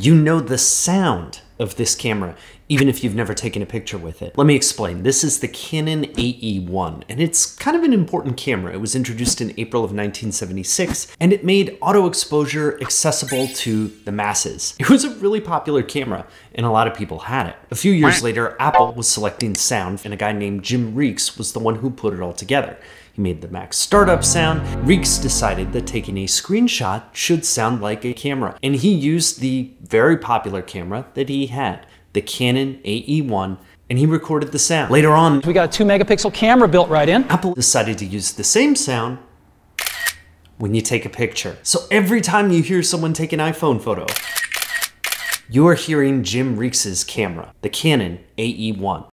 You know the sound of this camera, even if you've never taken a picture with it. Let me explain. This is the Canon AE-1, and it's kind of an important camera. It was introduced in April of 1976, and it made auto exposure accessible to the masses. It was a really popular camera, and a lot of people had it. A few years later, Apple was selecting sound, and a guy named Jim Reekes was the one who put it all together. He made the Mac startup sound. Reekes decided that taking a screenshot should sound like a camera, and he used the very popular camera that he had, the Canon AE-1, and he recorded the sound. Later on, we got a 2-megapixel camera built right in. Apple decided to use the same sound when you take a picture. So every time you hear someone take an iPhone photo, you are hearing Jim Reekes' camera, the Canon AE-1.